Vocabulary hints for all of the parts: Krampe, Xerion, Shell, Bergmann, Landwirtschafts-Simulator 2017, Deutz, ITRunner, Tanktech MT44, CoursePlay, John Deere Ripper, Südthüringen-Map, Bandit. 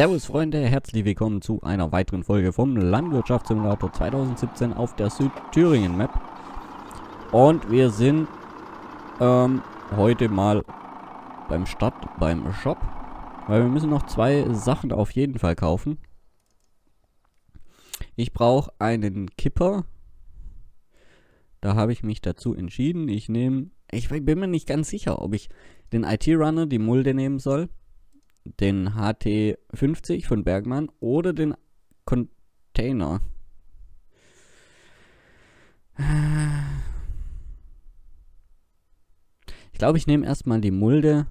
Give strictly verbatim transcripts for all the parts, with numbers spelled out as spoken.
Servus Freunde, herzlich willkommen zu einer weiteren Folge vom Landwirtschafts-Simulator zwanzig siebzehn auf der Südthüringen-Map. Und wir sind ähm, heute mal beim Stadt, beim Shop, weil wir müssen noch zwei Sachen auf jeden Fall kaufen. Ich brauche einen Kipper. Da habe ich mich dazu entschieden. Ich nehme, ich bin mir nicht ganz sicher, ob ich den I T Runner, die Mulde, nehmen soll, den H T fünfzig von Bergmann oder den Container. Ich glaube, ich nehme erstmal die Mulde.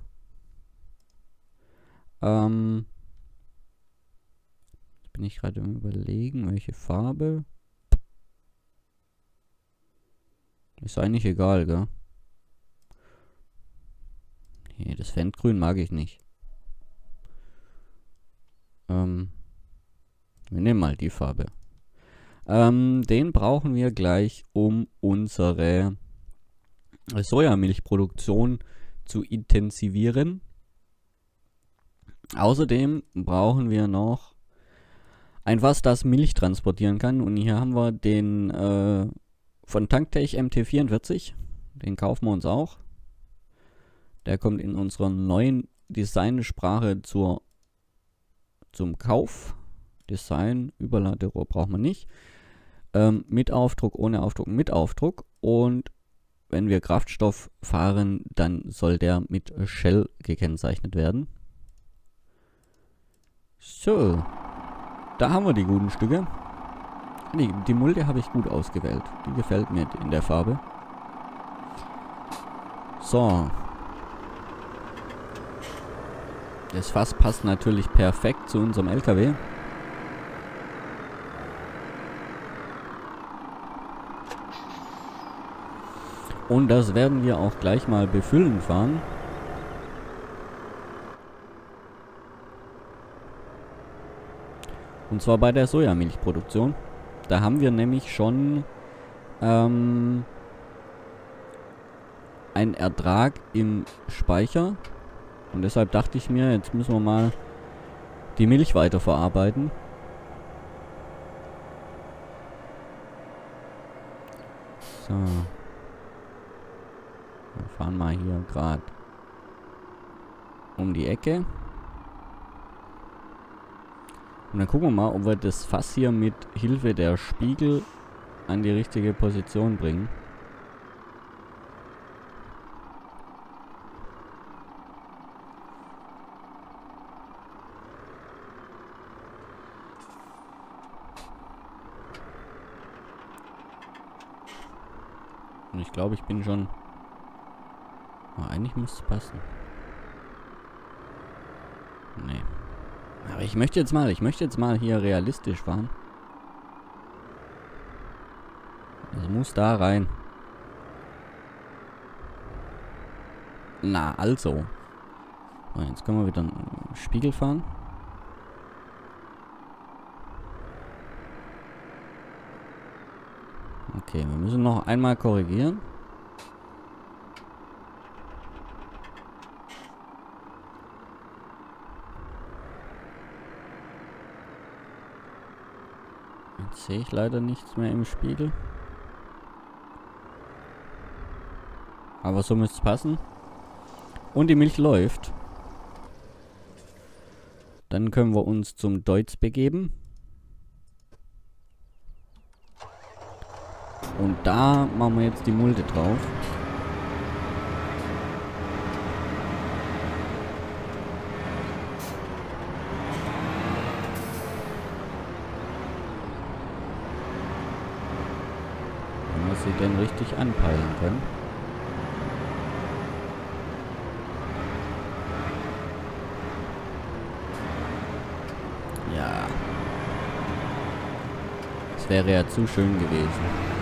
Ähm, jetzt bin ich gerade am Überlegen, welche Farbe. Ist eigentlich egal, gell? Nee, das Feldgrün mag ich nicht. Ähm, wir nehmen mal die Farbe. Ähm, den brauchen wir gleich, um unsere Sojamilchproduktion zu intensivieren. Außerdem brauchen wir noch ein Fass, das Milch transportieren kann. Und hier haben wir den äh, von Tanktech M T vierundvierzig. Den kaufen wir uns auch. Der kommt in unserer neuen Designsprache zur zum Kauf. Design, Überladerohr braucht man nicht. Ähm, mit Aufdruck, ohne Aufdruck, mit Aufdruck. Und wenn wir Kraftstoff fahren, dann soll der mit Shell gekennzeichnet werden. So, da haben wir die guten Stücke. Die, die Mulde habe ich gut ausgewählt. Die gefällt mir in der Farbe. So. Das Fass passt natürlich perfekt zu unserem L K W. Und das werden wir auch gleich mal befüllen fahren. Und zwar bei der Sojamilchproduktion. Da haben wir nämlich schon ähm, einen Ertrag im Speicher. Und deshalb dachte ich mir, jetzt müssen wir mal die Milch weiterverarbeiten. So. Wir fahren mal hier gerade um die Ecke. Und dann gucken wir mal, ob wir das Fass hier mit Hilfe der Spiegel an die richtige Position bringen. Und ich glaube, ich bin schon... Oh, eigentlich müsste es passen. Nee. Aber ich möchte jetzt mal, ich möchte jetzt mal hier realistisch fahren. Es muss da rein. Na, also. So, jetzt können wir wieder einen Spiegel fahren. Okay, wir müssen noch einmal korrigieren. Jetzt sehe ich leider nichts mehr im Spiegel. Aber so müsste es passen. Und die Milch läuft. Dann können wir uns zum Deutz begeben. Und da machen wir jetzt die Mulde drauf. Wenn wir sie denn richtig anpeilen können. Ja. Das wäre ja zu schön gewesen.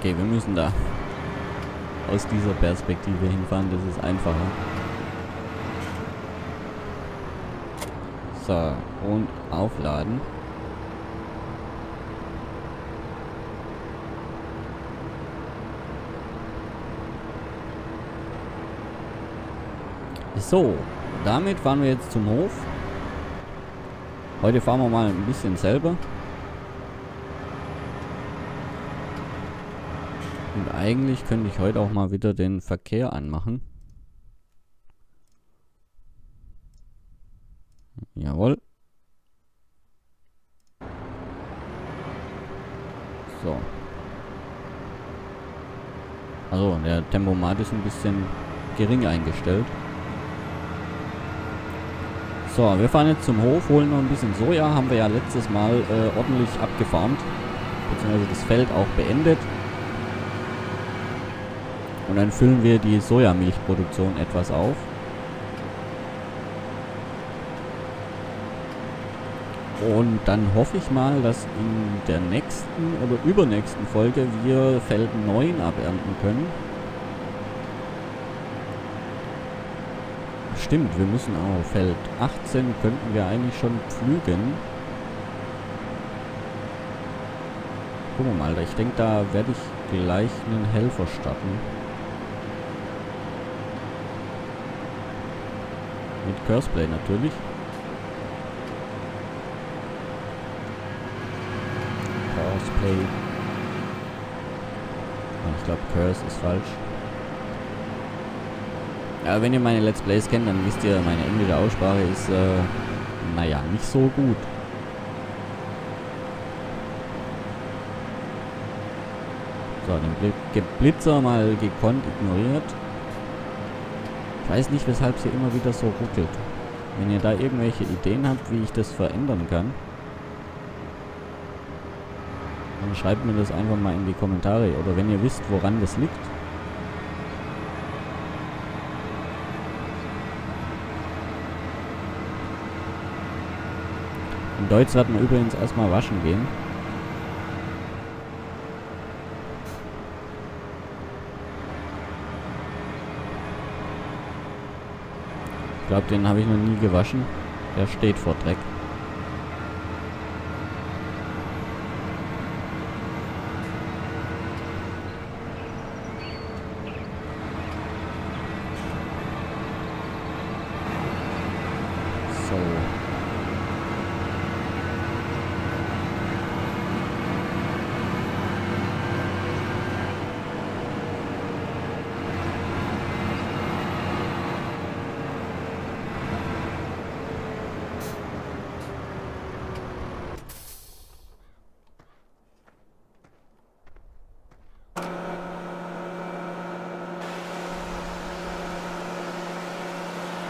Okay, wir müssen da aus dieser Perspektive hinfahren, das ist einfacher. So, und aufladen. So, damit fahren wir jetzt zum Hof. Heute fahren wir mal ein bisschen selber. Und eigentlich könnte ich heute auch mal wieder den Verkehr anmachen. Jawohl. So. Also, der Tempomat ist ein bisschen gering eingestellt. So, wir fahren jetzt zum Hof, holen noch ein bisschen Soja. Haben wir ja letztes Mal äh, ordentlich abgefarmt. Beziehungsweise das Feld auch beendet. Und dann füllen wir die Sojamilchproduktion etwas auf. Und dann hoffe ich mal, dass in der nächsten oder übernächsten Folge wir Feld neun abernten können. Stimmt, wir müssen auch Feld achtzehn könnten wir eigentlich schon pflügen. Gucken wir mal, ich denke, da werde ich gleich einen Helfer starten. Mit CoursePlay natürlich. CoursePlay. Ich glaube, Curse ist falsch. Ja, wenn ihr meine Let's Plays kennt, dann wisst ihr, meine englische Aussprache ist, äh, naja, nicht so gut. So, den Geblitzer mal gekonnt ignoriert. Ich weiß nicht, weshalb es hier immer wieder so ruckelt. Wenn ihr da irgendwelche Ideen habt, wie ich das verändern kann, dann schreibt mir das einfach mal in die Kommentare. Oder wenn ihr wisst, woran das liegt. In Deutz werden wir übrigens erstmal waschen gehen. Ich glaube, den habe ich noch nie gewaschen. Der steht vor Dreck.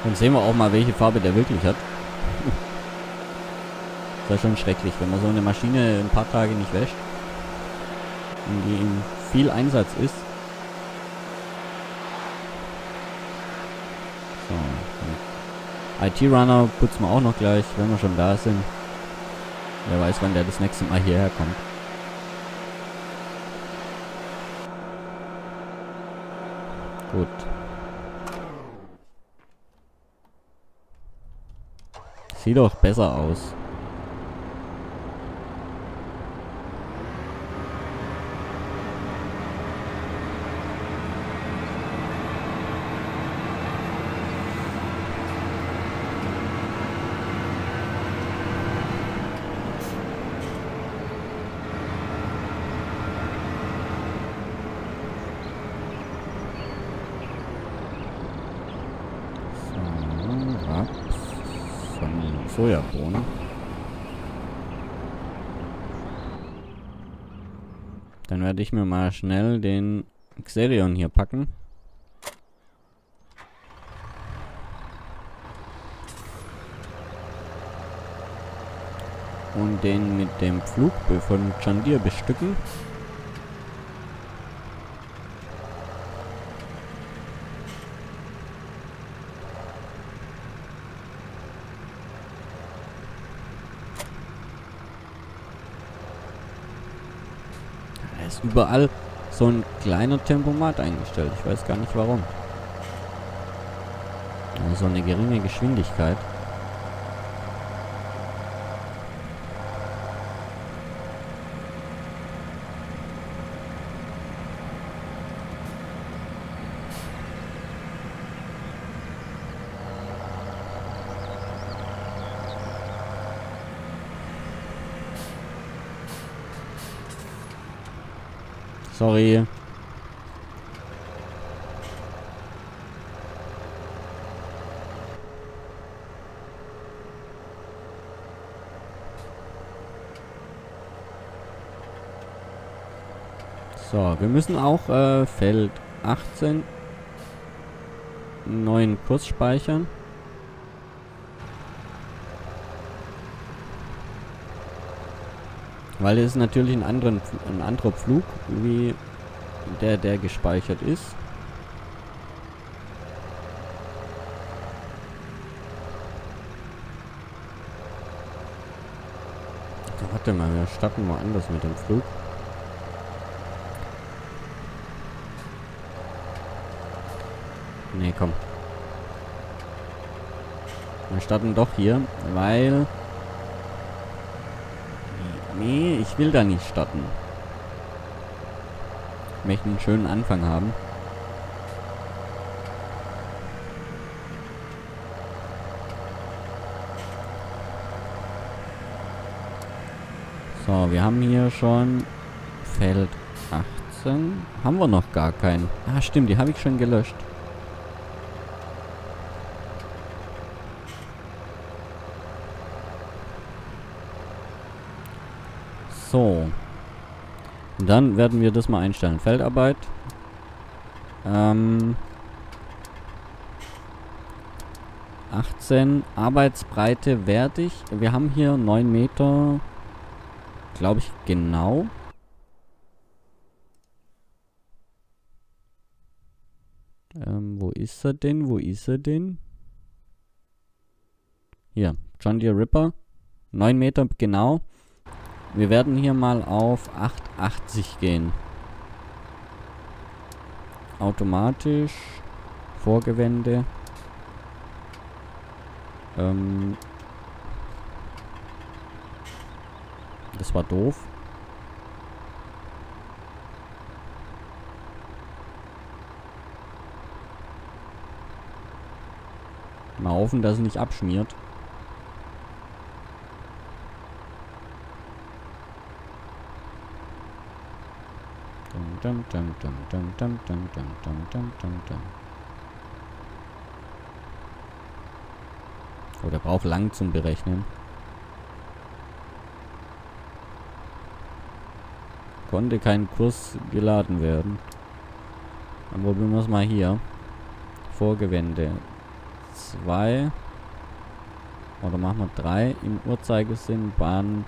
Dann sehen wir auch mal, welche Farbe der wirklich hat. Das ist ja schon schrecklich, wenn man so eine Maschine ein paar Tage nicht wäscht. Und die in viel Einsatz ist. So. I T Runner putzen wir auch noch gleich, wenn wir schon da sind. Wer weiß, wann der das nächste Mal hierher kommt. Gut. Sieht doch besser aus. Sojabohnen. Dann werde ich mir mal schnell den Xerion hier packen. Und den mit dem Flugbö von John Deere bestücken. Überall so ein kleiner Tempomat eingestellt. Ich weiß gar nicht warum. So eine geringe Geschwindigkeit. Sorry. So, wir müssen auch äh, Feld achtzehn einen neuen Kurs speichern. Weil es ist natürlich ein, anderen, ein anderer Pflug, wie der, der gespeichert ist. Warte mal, wir starten mal anders mit dem Pflug. Nee, komm. Wir starten doch hier, weil... Nee, ich will da nicht starten. Ich möchte einen schönen Anfang haben. So, wir haben hier schon Feld achtzehn. Haben wir noch gar keinen. Ah, stimmt, die habe ich schon gelöscht. So. Und dann werden wir das mal einstellen. Feldarbeit. Ähm. achtzehn. Arbeitsbreite wertig. Wir haben hier neun Meter. Glaube ich genau. Ähm, wo ist er denn? Wo ist er denn? Hier. John Deere Ripper. neun Meter genau. Wir werden hier mal auf achthundertachtzig gehen. Automatisch. Vorgewende. Ähm. Das war doof. Mal hoffen, dass es nicht abschmiert. Dum, dum, dum, dum, dum, dum, dum, dum, dum, dum, dum. Oh, der braucht lang zum Berechnen. Konnte kein Kurs geladen werden. Dann probieren wir es mal hier. Vorgewende. zwei. Oder machen wir drei. Im Uhrzeigersinn. Bahn.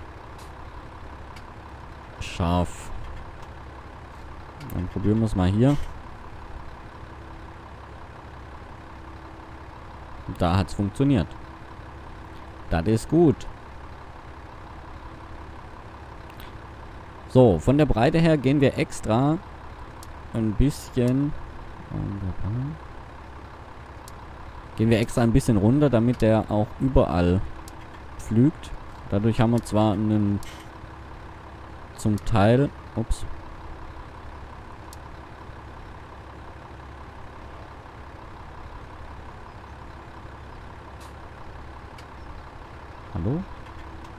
Scharf. Dann probieren wir es mal hier. Und da hat es funktioniert. Das ist gut. So, von der Breite her gehen wir extra ein bisschen... Gehen wir extra ein bisschen runter, damit der auch überall pflügt. Dadurch haben wir zwar einen... Zum Teil... Ups... Hallo?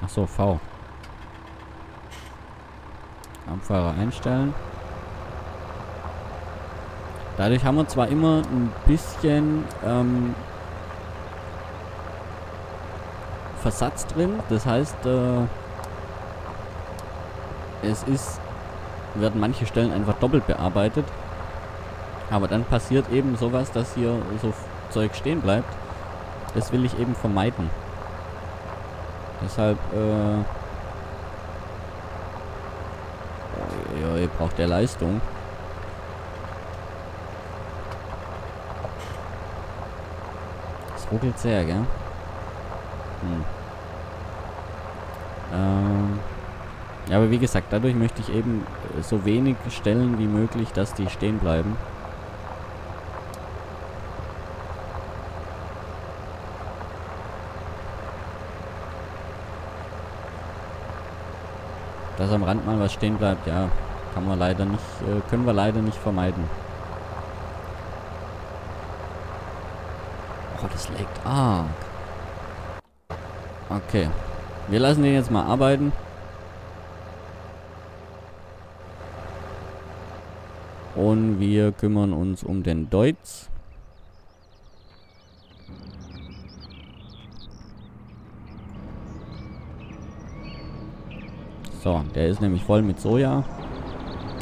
Achso, V. Abfahrer einstellen. Dadurch haben wir zwar immer ein bisschen ähm, Versatz drin. Das heißt, äh, es ist, werden manche Stellen einfach doppelt bearbeitet. Aber dann passiert eben sowas, dass hier so Zeug stehen bleibt. Das will ich eben vermeiden. Deshalb, äh... ja, ihr braucht der Leistung. Das ruckelt sehr, gell? Hm. Ähm... Ja, aber wie gesagt, dadurch möchte ich eben so wenig Stellen wie möglich, dass die stehen bleiben. Dass am Rand mal was stehen bleibt, ja, kann man leider nicht, äh, können wir leider nicht vermeiden. Oh, das laggt arg. Okay. Wir lassen den jetzt mal arbeiten. Und wir kümmern uns um den Deutz. So, der ist nämlich voll mit Soja.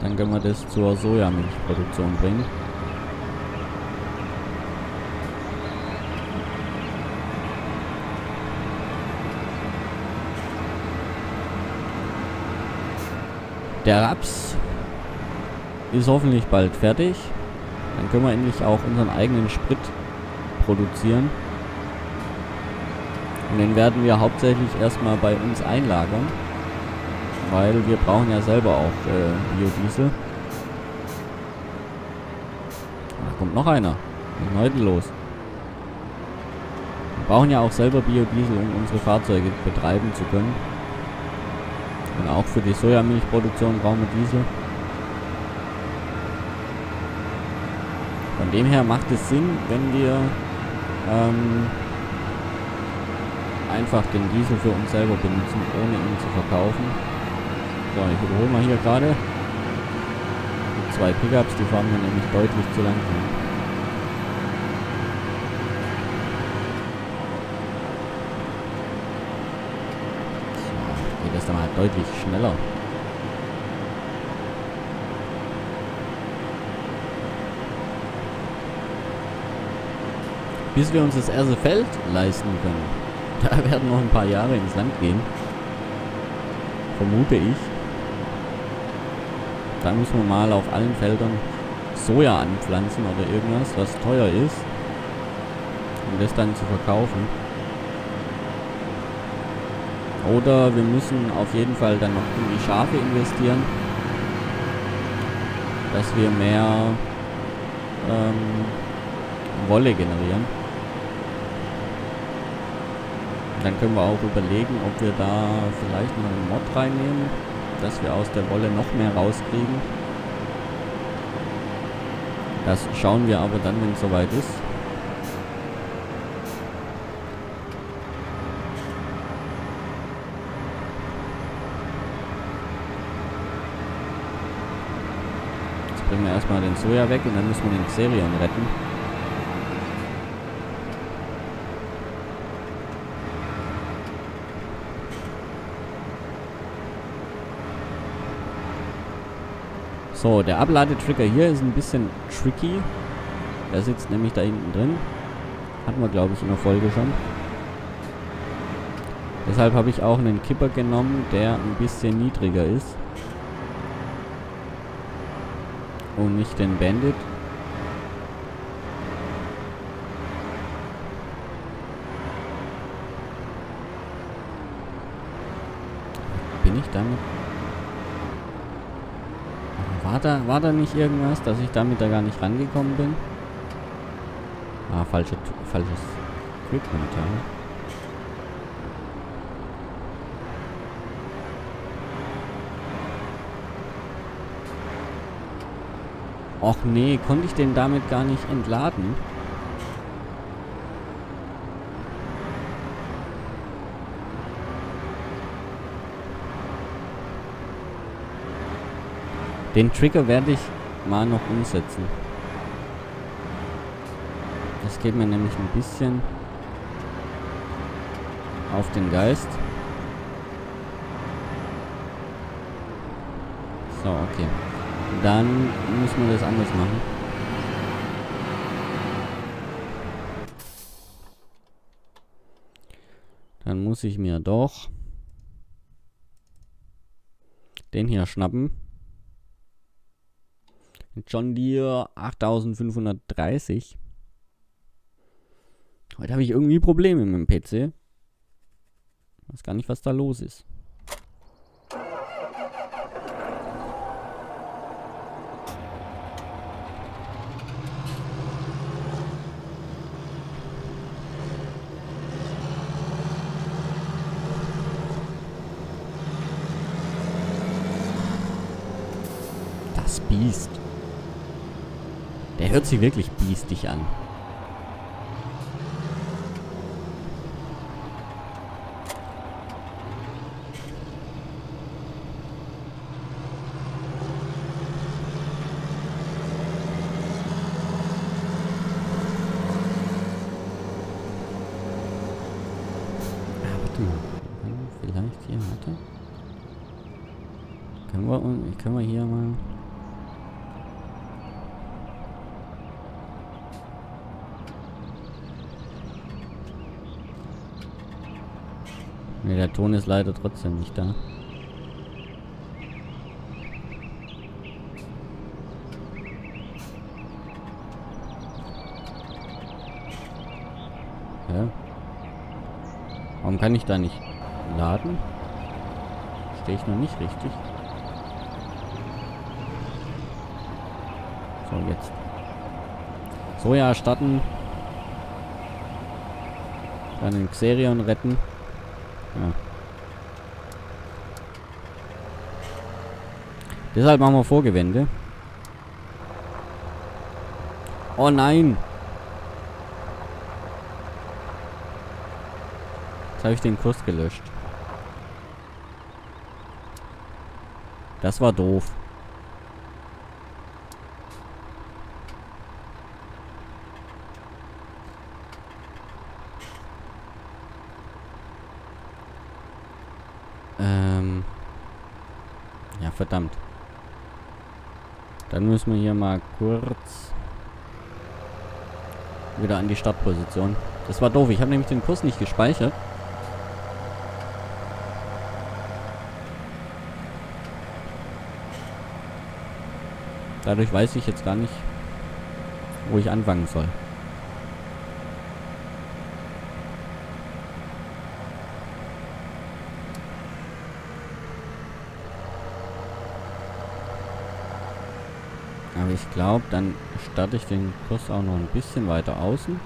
Dann können wir das zur Sojamilchproduktion bringen. Der Raps ist hoffentlich bald fertig. Dann können wir endlich auch unseren eigenen Sprit produzieren. Und den werden wir hauptsächlich erstmal bei uns einlagern. Weil wir brauchen ja selber auch äh, Biodiesel. Da kommt noch einer. Was ist heute los? Wir brauchen ja auch selber Biodiesel, um unsere Fahrzeuge betreiben zu können. Und auch für die Sojamilchproduktion brauchen wir Diesel. Von dem her macht es Sinn, wenn wir ähm, einfach den Diesel für uns selber benutzen, ohne ihn zu verkaufen. So, ich überhole mal hier gerade die zwei Pickups, die fahren mir nämlich deutlich zu langsam. Das dann halt deutlich schneller. Bis wir uns das erste Feld leisten können. Da werden noch ein paar Jahre ins Land gehen. Vermute ich. Da müssen wir mal auf allen Feldern Soja anpflanzen oder irgendwas, was teuer ist. Um das dann zu verkaufen. Oder wir müssen auf jeden Fall dann noch in die Schafe investieren, dass wir mehr ähm, Wolle generieren. Und dann können wir auch überlegen, ob wir da vielleicht noch einen Mod reinnehmen, dass wir aus der Wolle noch mehr rauskriegen. Das schauen wir aber dann, wenn es soweit ist. Bringen wir erstmal den Soja weg und dann müssen wir den Xerion retten. So, der Abladetrigger hier ist ein bisschen tricky. Der sitzt nämlich da hinten drin. Hatten wir, glaube ich, in der Folge schon. Deshalb habe ich auch einen Kipper genommen, der ein bisschen niedriger ist. Und nicht den Bandit. Bin ich damit? War da, war da nicht irgendwas, dass ich damit da gar nicht rangekommen bin? Ah, falsche, falsches Equipment. Och nee, konnte ich den damit gar nicht entladen? Den Trigger werde ich mal noch umsetzen. Das geht mir nämlich ein bisschen auf den Geist. So, okay. Dann müssen wir das anders machen. Dann muss ich mir doch den hier schnappen. John Deere acht fünf drei null. Heute habe ich irgendwie Probleme mit dem P C. Ich weiß gar nicht, was da los ist. Biest. Der hört sich wirklich biestig an. Hm. Vielleicht hier, warte. Können wir, können wir hier mal... Ne, der Ton ist leider trotzdem nicht da. Ja. Warum kann ich da nicht laden? Stehe ich noch nicht richtig. So, jetzt. Soja erstatten. Dann den Xerion retten. Ja. Deshalb machen wir Vorgewende. Oh nein! Jetzt habe ich den Kurs gelöscht. Das war doof. Ja, verdammt. Dann müssen wir hier mal kurz wieder an die Startposition. Das war doof. Ich habe nämlich den Kurs nicht gespeichert. Dadurch weiß ich jetzt gar nicht, wo ich anfangen soll. Aber ich glaube, dann starte ich den Kurs auch noch ein bisschen weiter außen.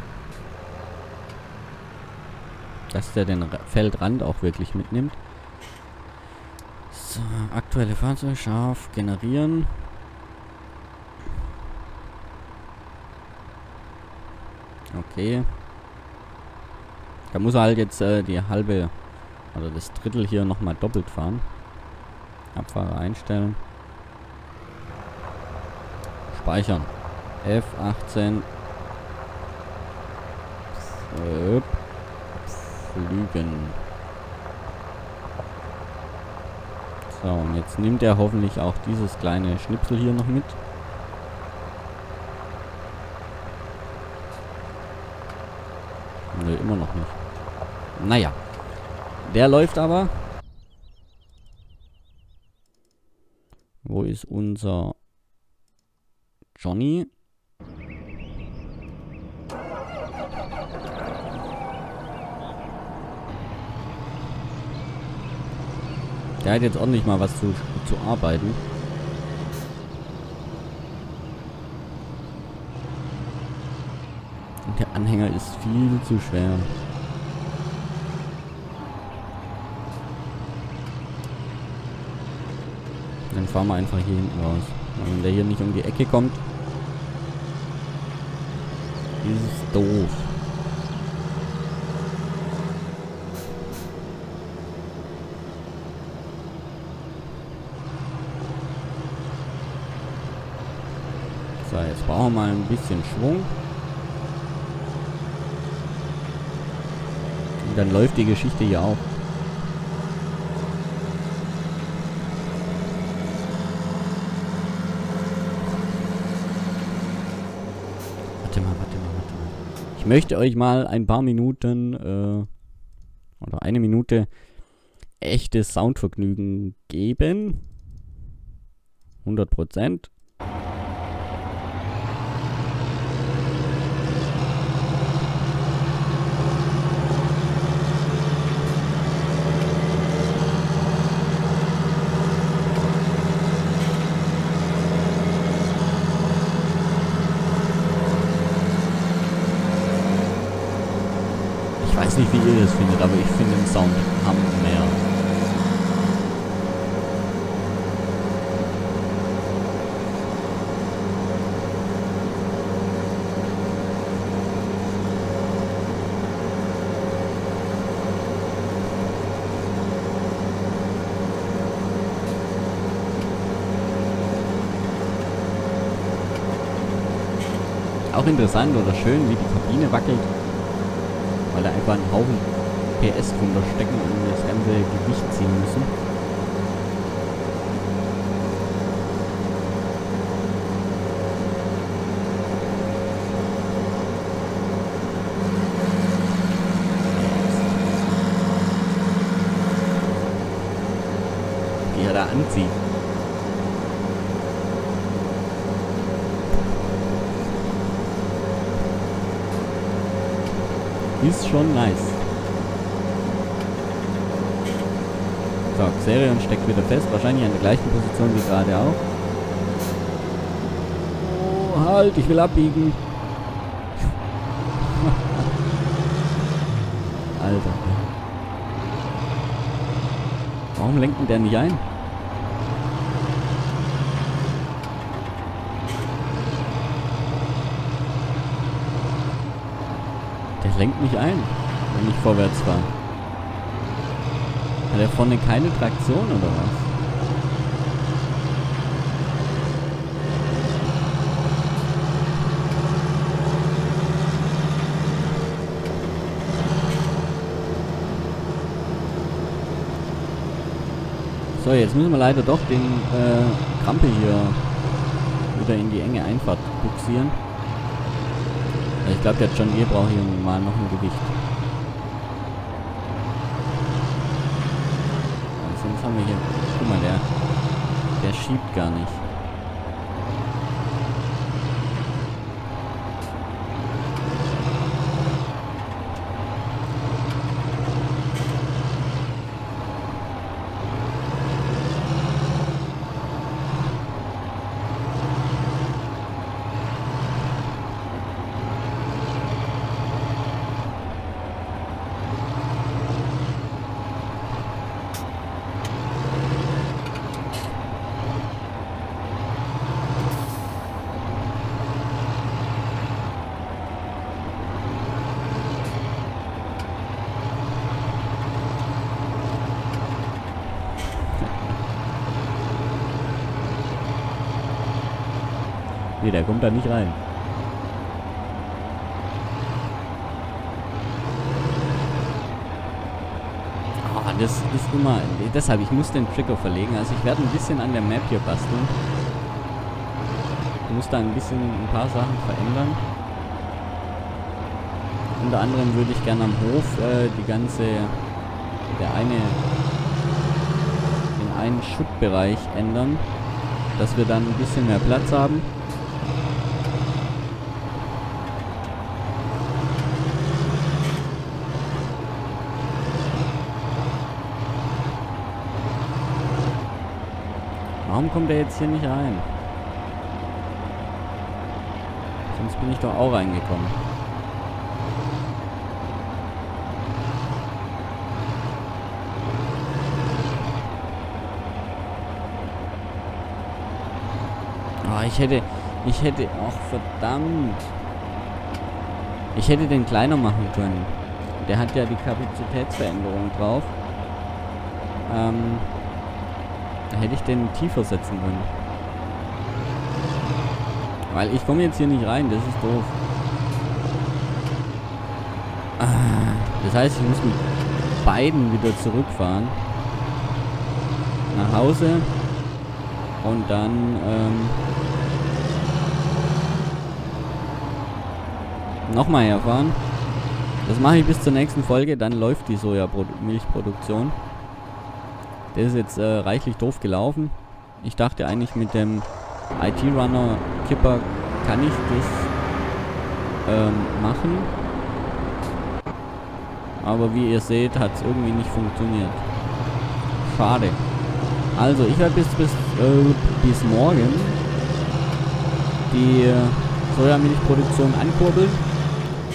Dass der den R- Feldrand auch wirklich mitnimmt. So, aktuelle Fahrzeuge scharf generieren. Okay. Da muss er halt jetzt äh, die halbe, oder das Drittel hier nochmal doppelt fahren. Abfahrer einstellen. Speichern. F achtzehn. Flügen. So, und jetzt nimmt er hoffentlich auch dieses kleine Schnipsel hier noch mit. Ne, immer noch nicht. Naja. Der läuft aber. Wo ist unser... Johnny. Der hat jetzt ordentlich mal was zu, zu arbeiten. Und der Anhänger ist viel zu schwer. Dann fahren wir einfach hier hinten raus. Wenn der hier nicht um die Ecke kommt, ist es doof. So, jetzt brauchen wir mal ein bisschen Schwung. Und dann läuft die Geschichte hier auch. Ich möchte euch mal ein paar Minuten äh, oder eine Minute echtes Soundvergnügen geben. hundert Prozent. Ich weiß nicht, wie ihr das findet, aber ich finde den Sound am Meer. Auch interessant oder schön, wie die Kabine wackelt. Weil da einfach ein Haufen P S drunter stecken und das ganze Gewicht ziehen müssen. Die er da anzieht. Ist schon nice. So, Xerion steckt wieder fest, wahrscheinlich an der gleichen Position wie gerade auch. Oh, halt, ich will abbiegen. Alter. Warum lenkt denn der nicht ein? Der lenkt mich ein, wenn ich vorwärts fahre. Hat er vorne keine Traktion oder was? So, jetzt müssen wir leider doch den äh, Krampe hier wieder in die enge Einfahrt buxieren. Ich glaube, der John Deere braucht hier mal noch ein Gewicht. Sonst haben wir hier... Guck mal, der... Der schiebt gar nicht. Nee, der kommt da nicht rein. Oh, das ist immer... Deshalb, ich muss den Trigger verlegen. Also ich werde ein bisschen an der Map hier basteln. Ich muss da ein bisschen ein paar Sachen verändern. Unter anderem würde ich gerne am Hof äh, die ganze... Der eine... Den einen Schuttbereich ändern. Dass wir dann ein bisschen mehr Platz haben. Warum kommt der jetzt hier nicht rein? Sonst bin ich doch auch reingekommen. Oh, ich hätte... Ich hätte... Ach, verdammt. Ich hätte den kleiner machen können. Der hat ja die Kapazitätsveränderung drauf. Ähm... hätte ich den tiefer setzen können. Weil ich komme jetzt hier nicht rein, das ist doof. Ah, das heißt, ich muss mit beiden wieder zurückfahren. Nach Hause. Und dann, ähm... nochmal herfahren. Das mache ich bis zur nächsten Folge, dann läuft die Sojamilchproduktion. Der ist jetzt äh, reichlich doof gelaufen. Ich dachte eigentlich, mit dem I T Runner-Kipper kann ich das ähm, machen. Aber wie ihr seht, hat es irgendwie nicht funktioniert. Schade. Also, ich werde bis, bis, äh, bis morgen die äh, Sojamilchproduktion ankurbeln.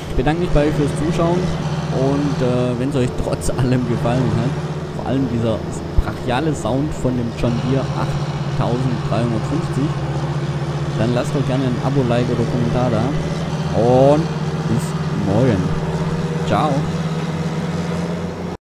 Ich bedanke mich bei euch fürs Zuschauen. Und äh, wenn es euch trotz allem gefallen hat, vor allem dieser brachiale Sound von dem John Deere achttausenddreihundertfünfzig, dann lasst doch gerne ein Abo, Like oder Kommentar da und bis morgen. Ciao.